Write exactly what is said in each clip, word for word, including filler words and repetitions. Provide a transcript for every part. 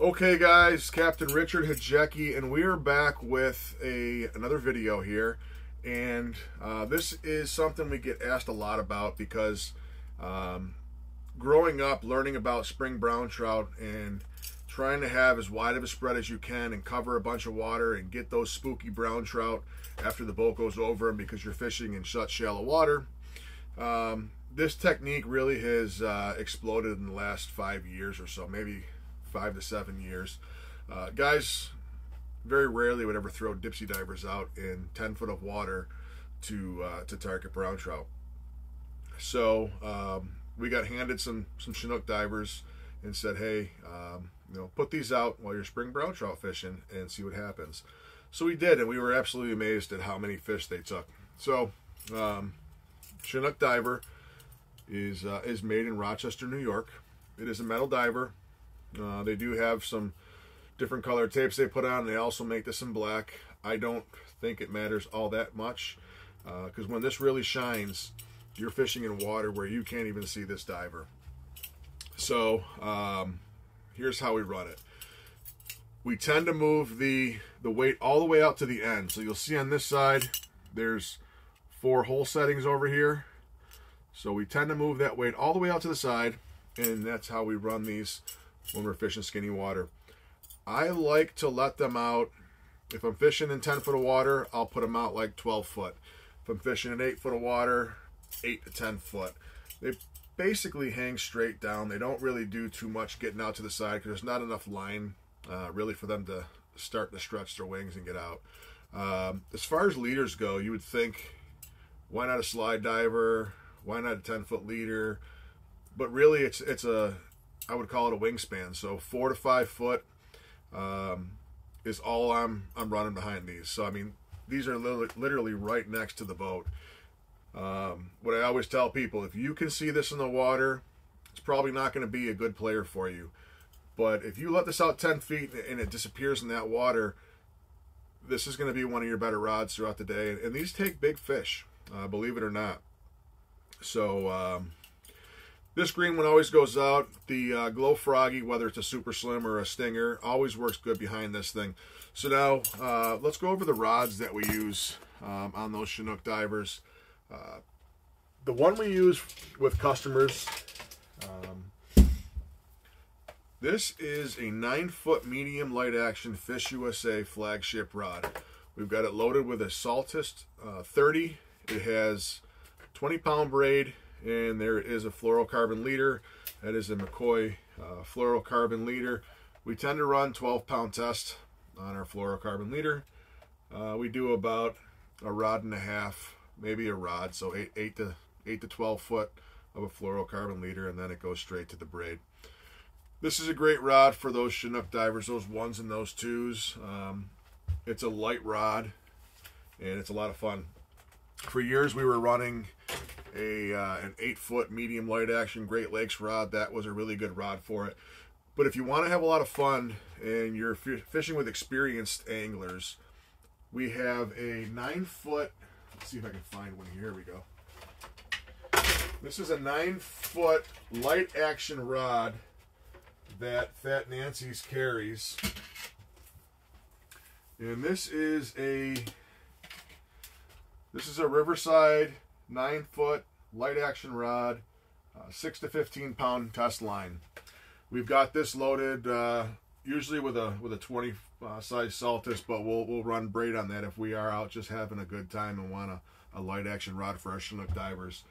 Okay guys, Captain Richard Hajecki, and we are back with a another video here, and uh, this is something we get asked a lot about because um, growing up, learning about spring brown trout and trying to have as wide of a spread as you can and cover a bunch of water and get those spooky brown trout after the boat goes over them because you're fishing in such shallow water. Um, this technique really has uh, exploded in the last five years or so, maybe five to seven years. Uh, guys very rarely would ever throw Dipsy Divers out in ten foot of water to uh, to target brown trout. So um, we got handed some some Chinook Divers and said, hey, um, you know, put these out while you're spring brown trout fishing and see what happens. So we did, and we were absolutely amazed at how many fish they took. So um, Chinook Diver is uh, is made in Rochester, New York. It is a metal diver. Uh, they do have some different color tapes they put on. They also make this in black. I don't think it matters all that much because uh, when this really shines, you're fishing in water where you can't even see this diver. So um, here's how we run it. We tend to move the, the weight all the way out to the end. So you'll see on this side, there's four hole settings over here. So we tend to move that weight all the way out to the side, and that's how we run these when we're fishing skinny water. I like to let them out. If I'm fishing in ten foot of water, I'll put them out like twelve foot. If I'm fishing in eight foot of water, eight to ten foot. They basically hang straight down. They don't really do too much getting out to the side because there's not enough line uh, really for them to start to stretch their wings and get out. Um, as far as leaders go, you would think, why not a slide diver? Why not a ten foot leader? But really it's, it's a, I would call it a wingspan, so four to five foot um, is all I'm I'm running behind these. So I mean, these are literally, literally right next to the boat. Um, what I always tell people, if you can see this in the water, it's probably not going to be a good player for you. But if you let this out ten feet and it disappears in that water, this is going to be one of your better rods throughout the day. And these take big fish, uh, believe it or not. So. Um, This green one always goes out. The uh, Glow Froggy, whether it's a Super Slim or a Stinger, always works good behind this thing. So now, uh, let's go over the rods that we use um, on those Chinook Divers. Uh, the one we use with customers, um, this is a nine foot medium light action Fish U S A flagship rod. We've got it loaded with a Saltist uh, thirty. It has twenty pound braid. And there is a fluorocarbon leader. That is a McCoy uh, fluorocarbon leader. We tend to run twelve pound test on our fluorocarbon leader. Uh, we do about a rod and a half, maybe a rod, so eight, eight to eight to twelve foot of a fluorocarbon leader, and then it goes straight to the braid. This is a great rod for those Chinook Divers, those ones and those twos. Um, it's a light rod, and it's a lot of fun. For years, we were running a uh, an eight foot medium light action Great Lakes rod. That was a really good rod for it. But if you want to have a lot of fun and you're fishing with experienced anglers, we have a nine foot. Let's see if I can find one here. Here we go. This is a nine foot light action rod that Fat Nancy's carries, and this is a this is a Riverside. Nine foot light action rod, uh, six to fifteen pound test line. We've got this loaded uh, usually with a with a twenty uh, size Saltist, but we'll we'll run braid on that if we are out just having a good time and want a, a light action rod for our Chinook Divers.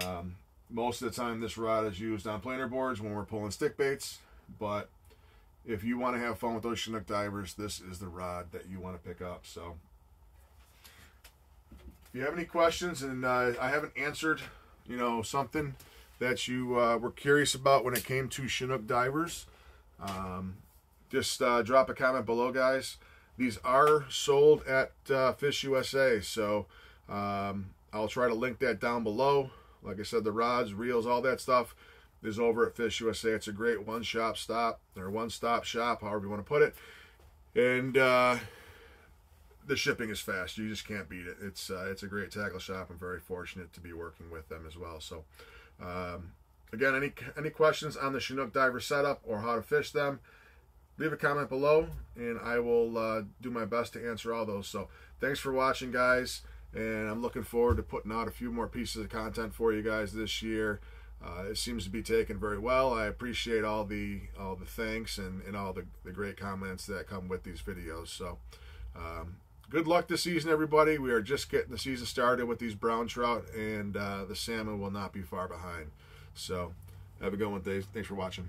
Um, most of the time, this rod is used on planer boards when we're pulling stick baits. But if you want to have fun with those Chinook Divers, this is the rod that you want to pick up. So. If you have any questions and uh, I haven't answered, you know, something that you uh, were curious about when it came to Chinook Divers, um, just uh, drop a comment below, guys. These are sold at uh, Fish U S A, so um, I'll try to link that down below. Like I said, the rods, reels, all that stuff is over at Fish U S A. It's a great one-shop stop or one-stop shop, however you want to put it, and. Uh, The shipping is fast. You just can't beat it. It's uh, it's a great tackle shop. I'm very fortunate to be working with them as well. So, um, again, any any questions on the Chinook Diver setup or how to fish them, leave a comment below, and I will uh, do my best to answer all those. So thanks for watching, guys, and I'm looking forward to putting out a few more pieces of content for you guys this year. Uh, it seems to be taken very well. I appreciate all the all the thanks and, and all the, the great comments that come with these videos. So um, good luck this season, everybody. We are just getting the season started with these brown trout, and uh, the salmon will not be far behind. So have a good one. Thanks for watching.